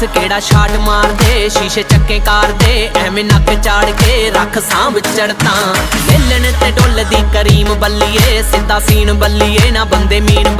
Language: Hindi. दस केड़ा शाट मार दे, शीशे चक्के कार दे, एवें नक चाड़ के रख सांभ चढ़ता। बेलन ते डोल दी करीम बल्लिए, सिद्धा सीन बल्लिए, ना बंदे मीन बल्लिए।